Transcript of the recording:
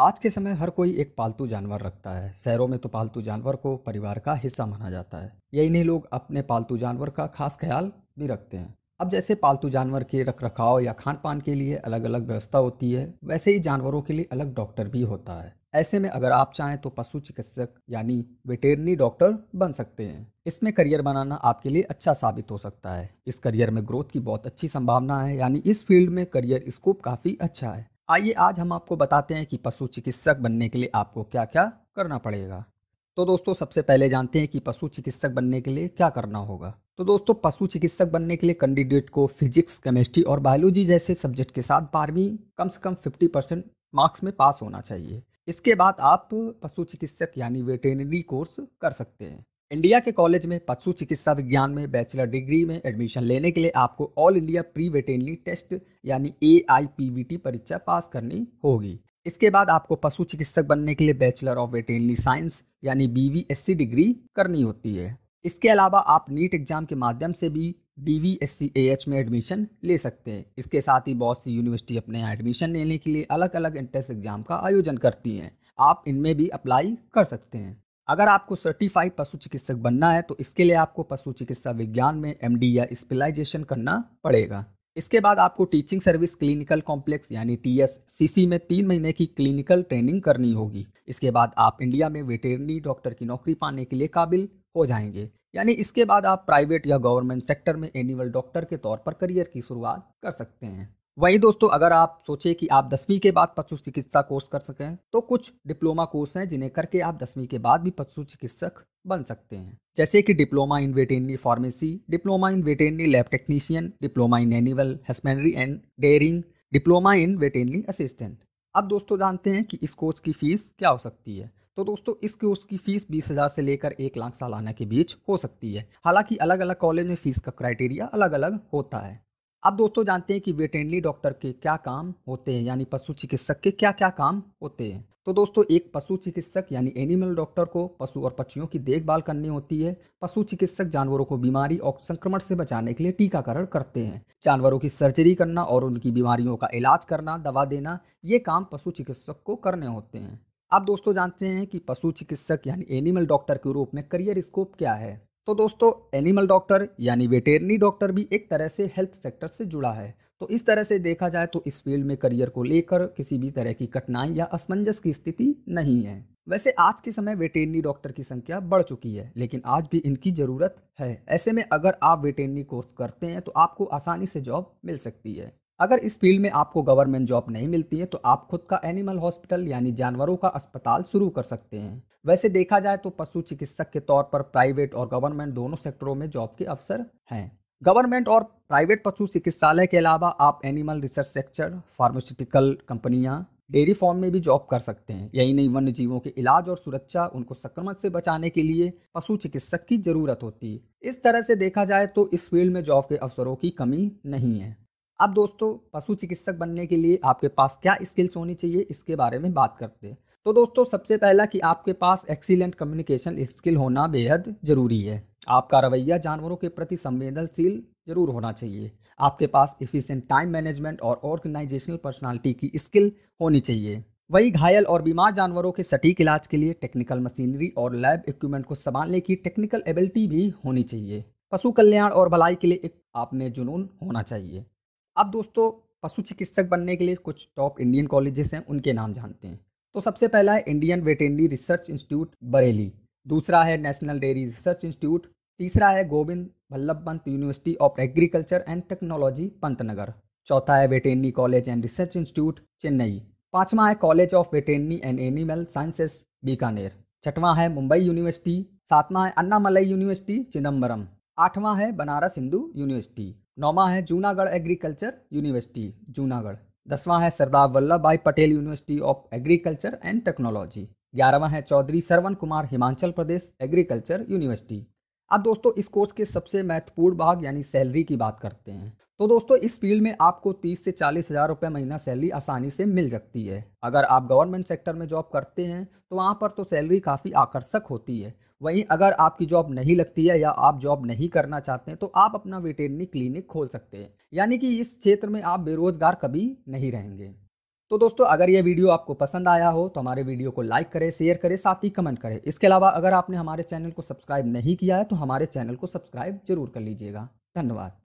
आज के समय हर कोई एक पालतू जानवर रखता है। शहरों में तो पालतू जानवर को परिवार का हिस्सा माना जाता है। यही नहीं, लोग अपने पालतू जानवर का खास ख्याल भी रखते हैं। अब जैसे पालतू जानवर के रखरखाव या खान पान के लिए अलग अलग व्यवस्था होती है, वैसे ही जानवरों के लिए अलग डॉक्टर भी होता है। ऐसे में अगर आप चाहें तो पशु चिकित्सक यानी वेटरनरी डॉक्टर बन सकते हैं। इसमें करियर बनाना आपके लिए अच्छा साबित हो सकता है। इस करियर में ग्रोथ की बहुत अच्छी संभावना है, यानी इस फील्ड में करियर स्कोप काफ़ी अच्छा है। आइए आज हम आपको बताते हैं कि पशु चिकित्सक बनने के लिए आपको क्या क्या करना पड़ेगा। तो दोस्तों, सबसे पहले जानते हैं कि पशु चिकित्सक बनने के लिए क्या करना होगा। तो दोस्तों, पशु चिकित्सक बनने के लिए कैंडिडेट को फिजिक्स, केमिस्ट्री और बायोलॉजी जैसे सब्जेक्ट के साथ 12वीं कम से कम 50% मार्क्स में पास होना चाहिए। इसके बाद आप पशु चिकित्सक यानी वेटरनरी कोर्स कर सकते हैं। इंडिया के कॉलेज में पशु चिकित्सा विज्ञान में बैचलर डिग्री में एडमिशन लेने के लिए आपको all India pre veterinary test यानी AIPVT परीक्षा पास करनी होगी। इसके बाद आपको पशु चिकित्सक बनने के लिए बैचलर ऑफ वेटरनरी साइंस यानी BVSC डिग्री करनी होती है। इसके अलावा आप नीट एग्जाम के माध्यम से भी DVSCAH में एडमिशन ले सकते हैं। इसके साथ ही बहुत सी यूनिवर्सिटी अपने यहाँ एडमिशन लेने के लिए अलग अलग एंट्रेंस एग्जाम का आयोजन करती हैं। आप इनमें भी अप्लाई कर सकते हैं। अगर आपको सर्टिफाइड पशु चिकित्सक बनना है तो इसके लिए आपको पशु चिकित्सा विज्ञान में MD या स्पेशलाइजेशन करना पड़ेगा। इसके बाद आपको टीचिंग सर्विस क्लिनिकल कॉम्प्लेक्स यानी TSCC में 3 महीने की क्लिनिकल ट्रेनिंग करनी होगी। इसके बाद आप इंडिया में वेटरनरी डॉक्टर की नौकरी पाने के लिए काबिल हो जाएंगे। यानी इसके बाद आप प्राइवेट या गवर्नमेंट सेक्टर में एनिमल डॉक्टर के तौर पर करियर की शुरुआत कर सकते हैं। वहीं दोस्तों, अगर आप सोचें कि आप 10वीं के बाद पशु चिकित्सा कोर्स कर सकें तो कुछ डिप्लोमा कोर्स हैं जिन्हें करके आप 10वीं के बाद भी पशु चिकित्सक बन सकते हैं, जैसे कि diploma in veterinary pharmacy, diploma in veterinary lab technician, diploma in animal husbandry and dairying, diploma in veterinary assistant. अब दोस्तों जानते हैं कि इस कोर्स की फीस क्या हो सकती है। तो दोस्तों, इस कोर्स की फीस 20,000 से लेकर 1 लाख सालाना के बीच हो सकती है। हालांकि अलग अलग कॉलेज में फीस का क्राइटेरिया अलग अलग होता है। अब दोस्तों जानते हैं कि वेटरनरी डॉक्टर के क्या काम होते हैं, यानी पशु चिकित्सक के क्या क्या काम होते हैं। तो दोस्तों, एक पशु चिकित्सक यानी एनिमल डॉक्टर को पशु और पक्षियों की देखभाल करनी होती है। पशु चिकित्सक जानवरों को बीमारी और संक्रमण से बचाने के लिए टीकाकरण करते हैं। जानवरों की सर्जरी करना और उनकी बीमारियों का इलाज करना, दवा देना, ये काम पशु चिकित्सक को करने होते हैं। अब दोस्तों जानते हैं कि पशु चिकित्सक यानी एनिमल डॉक्टर के रूप में करियर स्कोप क्या है। तो दोस्तों, एनिमल डॉक्टर यानी वेटरनरी डॉक्टर भी एक तरह से हेल्थ सेक्टर से जुड़ा है। तो इस तरह से देखा जाए तो इस फील्ड में करियर को लेकर किसी भी तरह की कठिनाई या असमंजस की स्थिति नहीं है। वैसे आज के समय वेटरनरी डॉक्टर की संख्या बढ़ चुकी है, लेकिन आज भी इनकी ज़रूरत है। ऐसे में अगर आप वेटरनरी कोर्स करते हैं तो आपको आसानी से जॉब मिल सकती है। अगर इस फील्ड में आपको गवर्नमेंट जॉब नहीं मिलती है तो आप खुद का एनिमल हॉस्पिटल यानी जानवरों का अस्पताल शुरू कर सकते हैं। वैसे देखा जाए तो पशु चिकित्सक के तौर पर प्राइवेट और गवर्नमेंट दोनों सेक्टरों में जॉब के अवसर हैं। गवर्नमेंट और प्राइवेट पशु चिकित्सालय के अलावा आप एनिमल रिसर्च सेक्टर, फार्मास्यूटिकल कंपनियाँ, डेयरी फार्म में भी जॉब कर सकते हैं। यही नहीं, वन्य जीवों के इलाज और सुरक्षा, उनको संक्रमण से बचाने के लिए पशु चिकित्सक की जरूरत होती है। इस तरह से देखा जाए तो इस फील्ड में जॉब के अवसरों की कमी नहीं है। अब दोस्तों, पशु चिकित्सक बनने के लिए आपके पास क्या स्किल्स होनी चाहिए, इसके बारे में बात करते हैं। तो दोस्तों, सबसे पहला कि आपके पास एक्सीलेंट कम्युनिकेशन स्किल होना बेहद ज़रूरी है। आपका रवैया जानवरों के प्रति संवेदनशील जरूर होना चाहिए। आपके पास एफिशिएंट टाइम मैनेजमेंट और ऑर्गेनाइजेशनल पर्सनालिटी की स्किल होनी चाहिए। वही घायल और बीमार जानवरों के सटीक इलाज के लिए टेक्निकल मशीनरी और लैब इक्विपमेंट को संभालने की टेक्निकल एबिलिटी भी होनी चाहिए। पशु कल्याण और भलाई के लिए आप में जुनून होना चाहिए। अब दोस्तों, पशु चिकित्सक बनने के लिए कुछ टॉप इंडियन कॉलेजेस हैं, उनके नाम जानते हैं। तो सबसे पहला है Indian veterinary research institute Bareilly, दूसरा है नेशनल डेयरी रिसर्च इंस्टीट्यूट, तीसरा है Govind Vallabh Pant university of agriculture and technology Pantnagar, चौथा है veterinary college and research institute Chennai, पाँचवा है college of veterinary and animal sciences Bikaner, छठवां है मुंबई यूनिवर्सिटी, सातवां है अन्नामलई यूनिवर्सिटी चिदम्बरम, आठवां है बनारस हिंदू यूनिवर्सिटी, नौवां है जूनागढ़ एग्रीकल्चर यूनिवर्सिटी जूनागढ़, 10वां है Sardar Vallabh Bhai Patel university of agriculture and technology, 11वां है चौधरी सरवण कुमार हिमाचल प्रदेश एग्रीकल्चर यूनिवर्सिटी। अब दोस्तों, इस कोर्स के सबसे महत्वपूर्ण भाग यानी सैलरी की बात करते हैं। तो दोस्तों, इस फील्ड में आपको 30 से 40 हज़ार रुपये महीना सैलरी आसानी से मिल सकती है। अगर आप गवर्नमेंट सेक्टर में जॉब करते हैं तो वहाँ पर तो सैलरी काफ़ी आकर्षक होती है। वहीं अगर आपकी जॉब नहीं लगती है या आप जॉब नहीं करना चाहते हैं तो आप अपना वेटरनरी क्लिनिक खोल सकते हैं, यानी कि इस क्षेत्र में आप बेरोजगार कभी नहीं रहेंगे। तो दोस्तों अगर ये वीडियो आपको पसंद आया हो तो हमारे वीडियो को लाइक करें, शेयर करें, साथ ही कमेंट करें। इसके अलावा अगर आपने हमारे चैनल को सब्सक्राइब नहीं किया है तो हमारे चैनल को सब्सक्राइब जरूर कर लीजिएगा। धन्यवाद।